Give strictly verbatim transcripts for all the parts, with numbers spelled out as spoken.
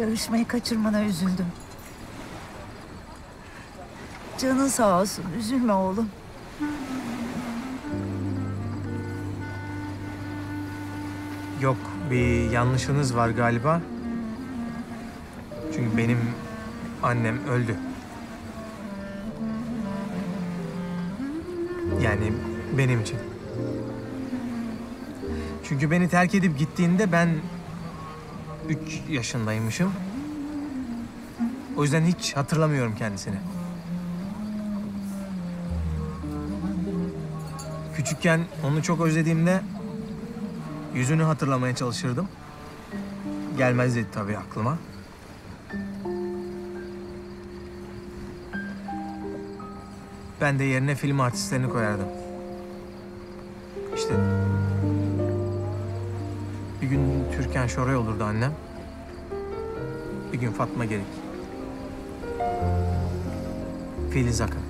Yarışmayı kaçırmana üzüldüm. Canın sağ olsun. Üzülme oğlum. Yok, bir yanlışınız var galiba. Çünkü benim annem öldü. Yani benim için. Çünkü beni terk edip gittiğinde ben üç yaşındaymışım. O yüzden hiç hatırlamıyorum kendisini. Küçükken onu çok özlediğimde yüzünü hatırlamaya çalışırdım. Gelmezdi tabii aklıma. Ben de yerine film artistlerini koyardım. İşte bir gün Türkan Şoray olurdu annem. Bir gün Fatma Gerik. Filiz Akın.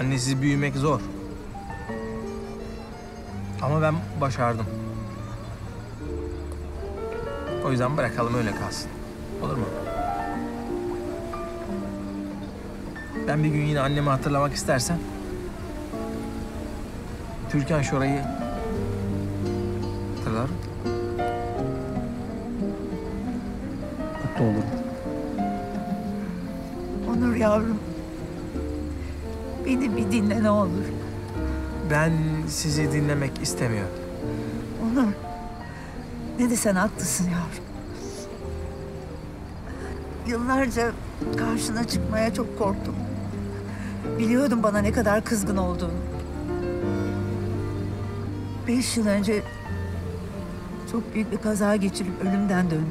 Annesiz büyümek zor. Ama ben başardım. O yüzden bırakalım öyle kalsın. Olur mu? Ben bir gün yine annemi hatırlamak istersen, Türkan Şoray'ı hatırlarım. Mutlu olurum. Onur yavrum, beni bir dinle ne olur. Ben sizi dinlemek istemiyorum. Onur, ne desen haklısın yavrum. Yıllarca karşına çıkmaya çok korktum. Biliyordum bana ne kadar kızgın olduğunu. Beş yıl önce çok büyük bir kaza geçirip ölümden döndüm.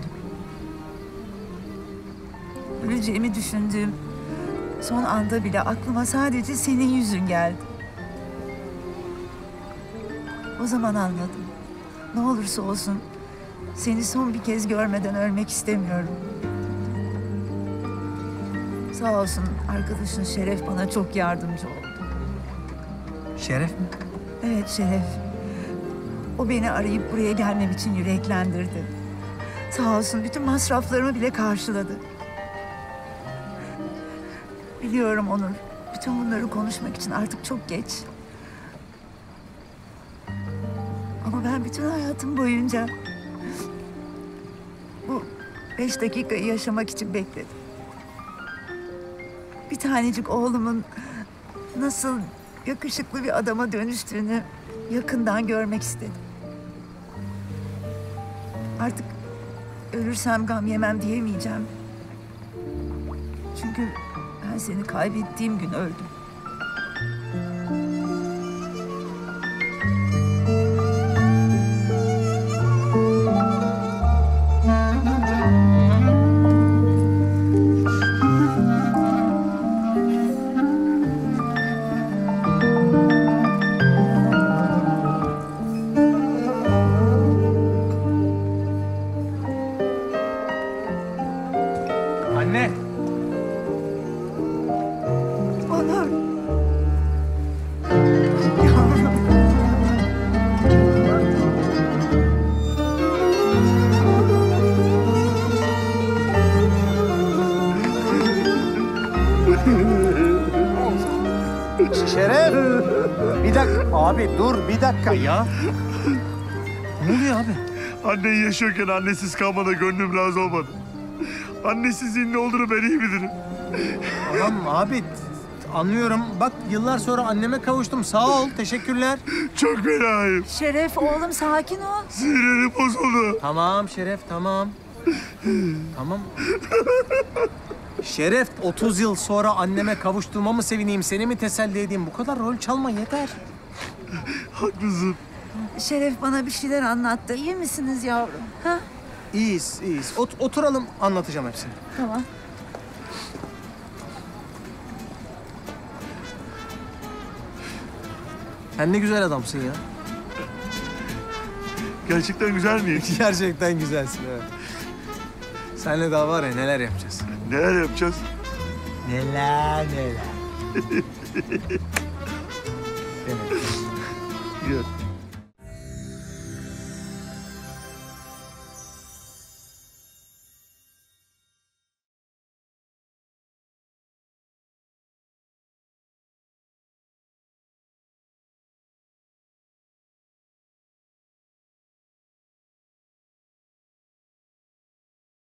Öleceğimi düşündüğüm son anda bile aklıma sadece senin yüzün geldi. O zaman anladım. Ne olursa olsun seni son bir kez görmeden ölmek istemiyorum. Sağ olsun arkadaşın Şeref bana çok yardımcı oldu. Şeref mi? Evet, Şeref. O beni arayıp buraya gelmem için yüreklendirdi. Sağ olsun bütün masraflarımı bile karşıladı. Biliyorum Onur, bütün bunları konuşmak için artık çok geç. Ama ben bütün hayatım boyunca bu beş dakikayı yaşamak için bekledim. Bir tanecik oğlumun nasıl yakışıklı bir adama dönüştüğünü yakından görmek istedim. Artık ölürsem gam yemem diyemeyeceğim. Çünkü ben seni kaybettiğim gün öldüm. Şeref! Bir dakika. Abi dur bir dakika ya. Ne oluyor abi? Annen yaşıyorken annesiz kalmana gönlüm razı olmadı. Annesizliğin ne olduğunu ben iyi bilirim. Tamam abi, anlıyorum. Bak yıllar sonra anneme kavuştum. Sağ ol, teşekkürler. Çok fenayım. Şeref oğlum sakin ol. Sinirim bozuldu. Tamam Şeref, tamam. Tamam. Şeref, otuz yıl sonra anneme kavuştuğuma mı sevineyim, seni mi teselli edeyim? Bu kadar rol çalma, yeter. Haklısın. Şeref bana bir şeyler anlattı. İyi misiniz yavrum? Ha? İyiyiz, iyiyiz. Ot oturalım, anlatacağım hepsini. Tamam. Sen ne güzel adamsın ya. Gerçekten güzel miyim? Gerçekten güzelsin, evet. Seninle daha var ya, neler yapacağız? Neler yapacağız? Neler neler. Demek. Yok.